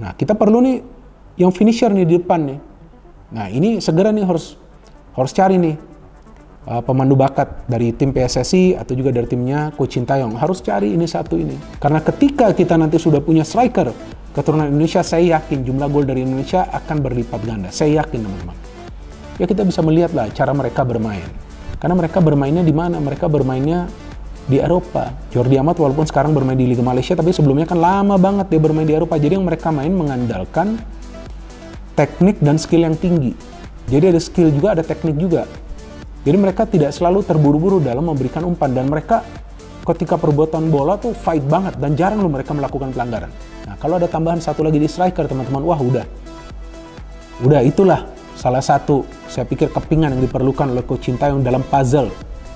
Nah, kita perlu nih yang finisher nih di depan nih. Nah, ini segera nih harus cari nih pemandu bakat dari tim PSSI atau juga dari timnya Coach Shin Tae-yong. Harus cari ini satu ini. Karena ketika kita nanti sudah punya striker keturunan Indonesia, saya yakin jumlah gol dari Indonesia akan berlipat ganda. Saya yakin, teman-teman. Ya, kita bisa melihatlah cara mereka bermain. Karena mereka bermainnya di mana? Mereka bermainnya di Eropa. Jordi Amat walaupun sekarang bermain di Liga Malaysia, tapi sebelumnya kan lama banget dia bermain di Eropa. Jadi yang mereka main mengandalkan teknik dan skill yang tinggi. Jadi ada skill juga, ada teknik juga. Jadi mereka tidak selalu terburu-buru dalam memberikan umpan. Dan mereka ketika perbuatan bola tuh fight banget. Dan jarang loh mereka melakukan pelanggaran. Nah, kalau ada tambahan satu lagi di striker, teman-teman, wah udah. Udah, itulah salah satu, saya pikir, kepingan yang diperlukan oleh Coach Shin Tae-yong dalam puzzle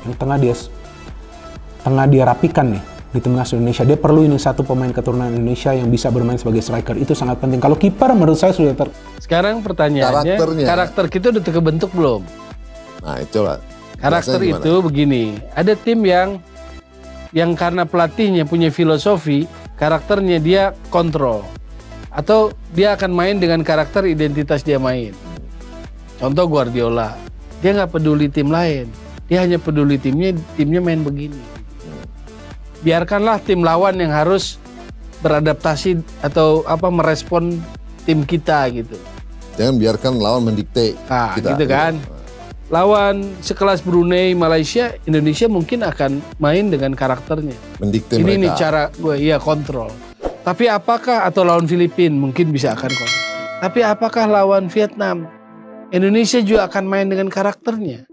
yang tengah dia rapikan nih di timnas Indonesia. Dia perlu ini satu pemain keturunan Indonesia yang bisa bermain sebagai striker. Itu sangat penting. Kalau kiper menurut saya sudah Sekarang pertanyaannya, karakter kita udah terbentuk belum? Nah, itu lah. Karakter itu begini. Ada tim yang karena pelatihnya punya filosofi, karakternya dia kontrol. Atau dia akan main dengan karakter identitas dia main. Contoh Guardiola, dia nggak peduli tim lain, dia hanya peduli timnya main begini. Biarkanlah tim lawan yang harus beradaptasi atau merespon tim kita gitu. Jangan biarkan lawan mendikte. Nah, kita gitu kan. Lawan sekelas Brunei, Malaysia, Indonesia mungkin akan main dengan karakternya. Mendikte ini mereka. Ini cara gue, iya, kontrol. Tapi apakah, atau lawan Filipina mungkin bisa akan kontrol. Tapi apakah lawan Vietnam? Indonesia juga akan main dengan karakternya.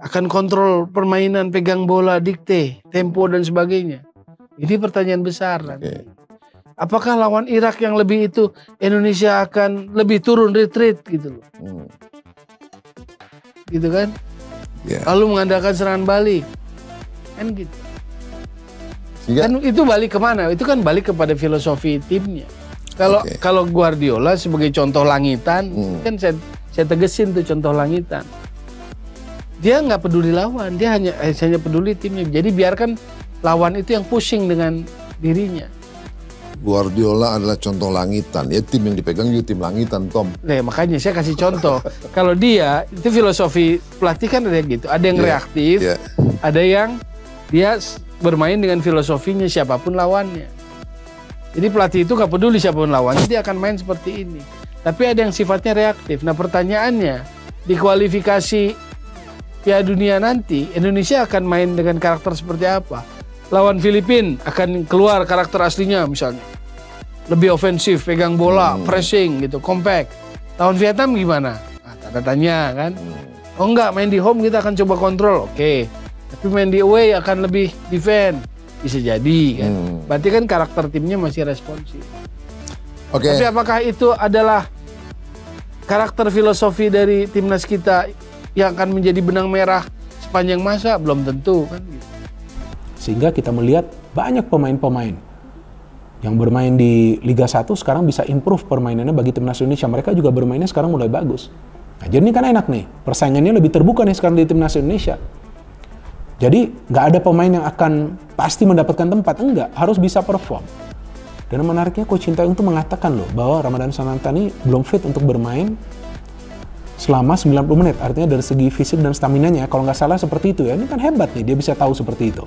Akan kontrol permainan, pegang bola, dikte, tempo, dan sebagainya. Ini pertanyaan besar. Okay. Apakah lawan Irak yang lebih itu, Indonesia akan lebih turun, retreat gitu loh. Gitu kan? Yeah. Lalu mengandalkan serangan balik. Kan gitu. Yeah. Kan itu balik kemana? Itu kan balik kepada filosofi timnya. Kalau Guardiola sebagai contoh langitan, kan saya tegesin tuh contoh langitan. Dia nggak peduli lawan, dia hanya peduli timnya. Jadi biarkan lawan itu yang pusing dengan dirinya. Guardiola adalah contoh langitan. Ya, tim yang dipegang juga tim langitan, Tom. Nah, makanya saya kasih contoh. Kalau dia, itu filosofi pelatih kan ada yang gitu. Ada yang reaktif, ada yang dia bermain dengan filosofinya siapapun lawannya. Jadi pelatih itu nggak peduli siapapun lawannya, dia akan main seperti ini. Tapi ada yang sifatnya reaktif. Nah, pertanyaannya, di kualifikasi Piala Dunia nanti, Indonesia akan main dengan karakter seperti apa? Lawan Filipina akan keluar karakter aslinya misalnya. Lebih ofensif, pegang bola, pressing gitu, compact. Lawan Vietnam gimana? Nah, tanda tanya kan. Oh enggak, main di home kita akan coba kontrol, oke. Tapi main di away akan lebih defend. Bisa jadi kan. Berarti kan karakter timnya masih responsif. Okay. Tapi apakah itu adalah karakter filosofi dari timnas kita yang akan menjadi benang merah sepanjang masa? Belum tentu kan. Sehingga kita melihat banyak pemain-pemain yang bermain di Liga 1 sekarang bisa improve permainannya bagi timnas Indonesia. Mereka juga bermainnya sekarang mulai bagus. Nah, jadi ini kan enak nih, persaingannya lebih terbuka nih sekarang di timnas Indonesia. Jadi nggak ada pemain yang akan pasti mendapatkan tempat, enggak, harus bisa perform. Dan menariknya Coach Shin Tae-yong itu mengatakan loh bahwa Ramadhan Sananta ini belum fit untuk bermain selama 90 menit. Artinya dari segi fisik dan stamina-nya, kalau nggak salah seperti itu ya. Ini kan hebat nih, dia bisa tahu seperti itu.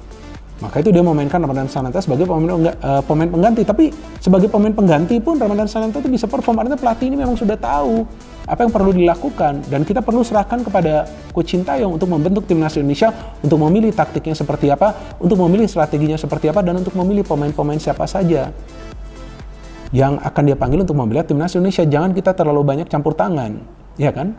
Maka itu dia memainkan Ramadhan Sananta sebagai pemain pengganti. Tapi sebagai pemain pengganti pun Ramadhan Sananta itu bisa perform. Artinya pelatih ini memang sudah tahu apa yang perlu dilakukan. Dan kita perlu serahkan kepada Coach Shin Tae-yong untuk membentuk timnas Indonesia, untuk memilih taktiknya seperti apa, untuk memilih strateginya seperti apa, dan untuk memilih pemain-pemain siapa saja yang akan dia panggil untuk membela timnas Indonesia. Jangan kita terlalu banyak campur tangan, ya kan?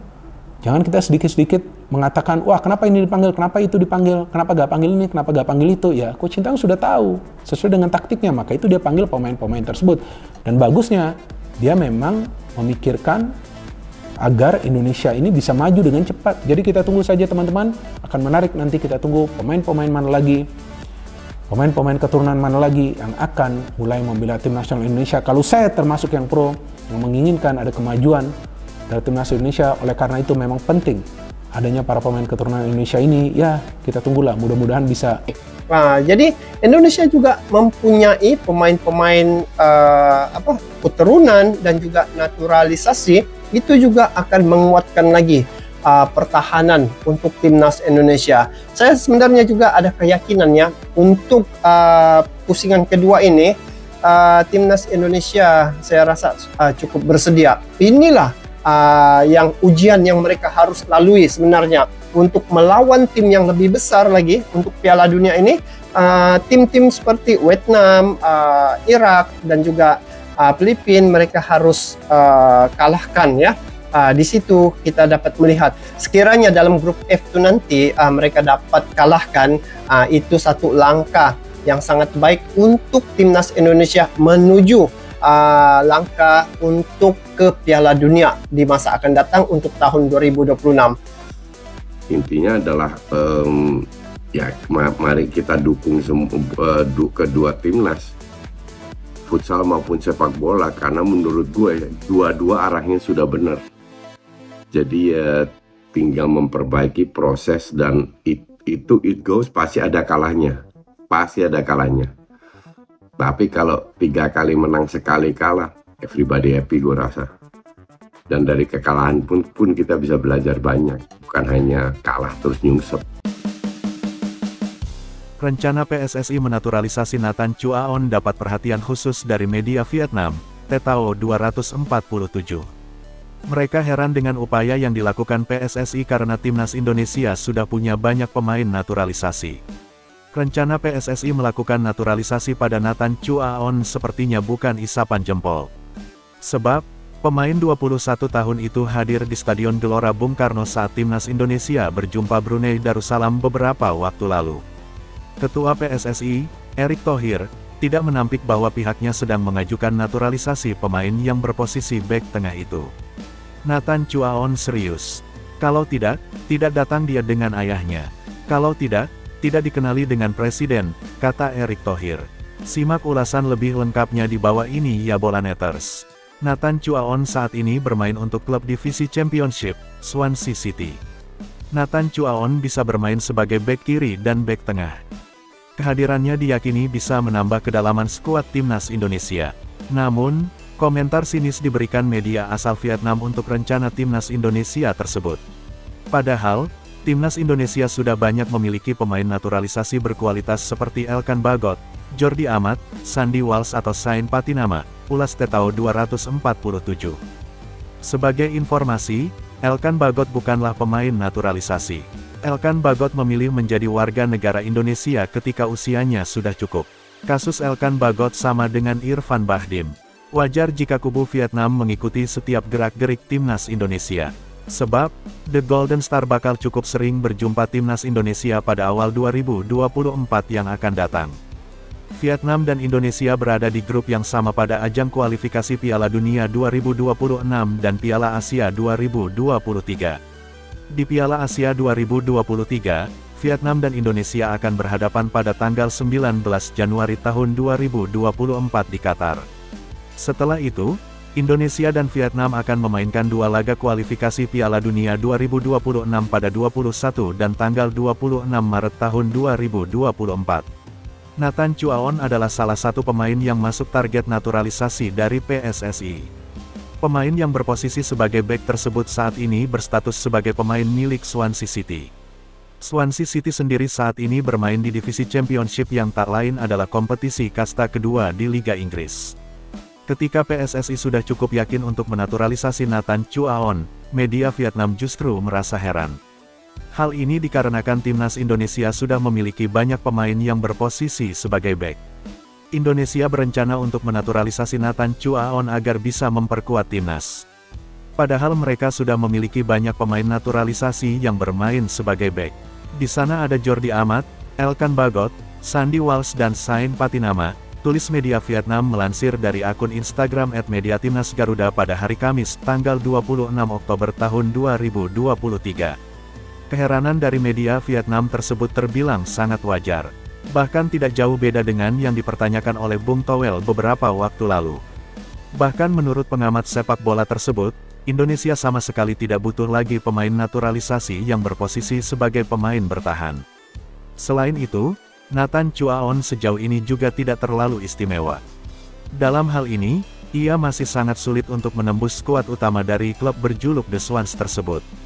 Jangan kita sedikit-sedikit mengatakan, wah kenapa ini dipanggil, kenapa itu dipanggil, kenapa gak panggil ini, kenapa gak panggil itu. Ya, Coach Shin Tae-yong sudah tahu sesuai dengan taktiknya, maka itu dia panggil pemain-pemain tersebut. Dan bagusnya, dia memang memikirkan agar Indonesia ini bisa maju dengan cepat. Jadi kita tunggu saja, teman-teman, akan menarik nanti kita tunggu pemain-pemain mana lagi. Pemain-pemain keturunan mana lagi yang akan mulai membela tim nasional Indonesia. Kalau saya termasuk yang pro, yang menginginkan ada kemajuan dari tim nasional Indonesia, oleh karena itu memang penting adanya para pemain keturunan Indonesia ini, ya kita tunggulah, mudah-mudahan bisa. Nah, jadi Indonesia juga mempunyai pemain-pemain keturunan dan juga naturalisasi, itu juga akan menguatkan lagi pertahanan untuk timnas Indonesia. Saya sebenarnya juga ada keyakinannya untuk pusingan kedua ini, timnas Indonesia saya rasa cukup bersedia. Inilah yang ujian yang mereka harus lalui sebenarnya untuk melawan tim yang lebih besar lagi untuk Piala Dunia ini, tim-tim seperti Vietnam, Irak, dan juga Filipina, mereka harus kalahkan ya. Di situ kita dapat melihat sekiranya dalam grup F itu nanti mereka dapat kalahkan, itu satu langkah yang sangat baik untuk timnas Indonesia menuju langkah untuk ke Piala Dunia di masa akan datang untuk tahun 2026. Intinya adalah ya mari kita dukung kedua timnas, futsal maupun sepak bola, karena menurut gue dua-dua arahnya sudah benar. Jadi tinggal memperbaiki proses, dan it goes, pasti ada kalahnya, pasti ada kalahnya. Tapi kalau 3 kali menang sekali kalah, everybody happy gue rasa. Dan dari kekalahan pun kita bisa belajar banyak, bukan hanya kalah terus nyungsep. Rencana PSSI menaturalisasi Nathan Tjoe-A-On dapat perhatian khusus dari media Vietnam, Thethao247. Mereka heran dengan upaya yang dilakukan PSSI karena timnas Indonesia sudah punya banyak pemain naturalisasi. Rencana PSSI melakukan naturalisasi pada Nathan Tjoe-A-On sepertinya bukan isapan jempol. Sebab, pemain 21 tahun itu hadir di Stadion Gelora Bung Karno saat timnas Indonesia berjumpa Brunei Darussalam beberapa waktu lalu. Ketua PSSI, Erick Thohir, tidak menampik bahwa pihaknya sedang mengajukan naturalisasi pemain yang berposisi bek tengah itu. Nathan Tjoe-A-On serius. Kalau tidak datang dia dengan ayahnya. Kalau tidak dikenali dengan presiden, kata Erick Thohir. Simak ulasan lebih lengkapnya di bawah ini ya Bolaneters. Nathan Tjoe-A-On saat ini bermain untuk klub divisi Championship, Swansea City. Nathan Tjoe-A-On bisa bermain sebagai bek kiri dan bek tengah. Kehadirannya diyakini bisa menambah kedalaman skuad timnas Indonesia. Namun, komentar sinis diberikan media asal Vietnam untuk rencana timnas Indonesia tersebut. Padahal, timnas Indonesia sudah banyak memiliki pemain naturalisasi berkualitas seperti Elkan Baggott, Jordi Amat, Sandy Walsh atau Sain Pattinama, ulas Thethao247. Sebagai informasi, Elkan Baggott bukanlah pemain naturalisasi. Elkan Baggott memilih menjadi warga negara Indonesia ketika usianya sudah cukup. Kasus Elkan Baggott sama dengan Irfan Bahdim. Wajar jika kubu Vietnam mengikuti setiap gerak-gerik timnas Indonesia. Sebab, The Golden Star bakal cukup sering berjumpa timnas Indonesia pada awal 2024 yang akan datang. Vietnam dan Indonesia berada di grup yang sama pada ajang kualifikasi Piala Dunia 2026 dan Piala Asia 2023. Di Piala Asia 2023, Vietnam dan Indonesia akan berhadapan pada tanggal 19 Januari tahun 2024 di Qatar. Setelah itu, Indonesia dan Vietnam akan memainkan 2 laga kualifikasi Piala Dunia 2026 pada 21 dan tanggal 26 Maret tahun 2024. Nathan Tjoe-A-On adalah salah satu pemain yang masuk target naturalisasi dari PSSI. Pemain yang berposisi sebagai bek tersebut saat ini berstatus sebagai pemain milik Swansea City. Swansea City sendiri saat ini bermain di divisi Championship yang tak lain adalah kompetisi kasta kedua di Liga Inggris. Ketika PSSI sudah cukup yakin untuk menaturalisasi Nathan Tjoe-A-On, media Vietnam justru merasa heran. Hal ini dikarenakan timnas Indonesia sudah memiliki banyak pemain yang berposisi sebagai bek. Indonesia berencana untuk menaturalisasi Nathan Tjoe-A-On agar bisa memperkuat timnas. Padahal mereka sudah memiliki banyak pemain naturalisasi yang bermain sebagai bek. Di sana ada Jordi Amat, Elkan Baggott, Sandy Walsh dan Sain Pattinama, tulis media Vietnam melansir dari akun Instagram @mediatimnasgaruda pada hari Kamis tanggal 26 Oktober tahun 2023. Keheranan dari media Vietnam tersebut terbilang sangat wajar. Bahkan tidak jauh beda dengan yang dipertanyakan oleh Bung Toel beberapa waktu lalu. Bahkan menurut pengamat sepak bola tersebut, Indonesia sama sekali tidak butuh lagi pemain naturalisasi yang berposisi sebagai pemain bertahan. Selain itu, Nathan Tjoe-A-On sejauh ini juga tidak terlalu istimewa. Dalam hal ini, ia masih sangat sulit untuk menembus skuad utama dari klub berjuluk The Swans tersebut.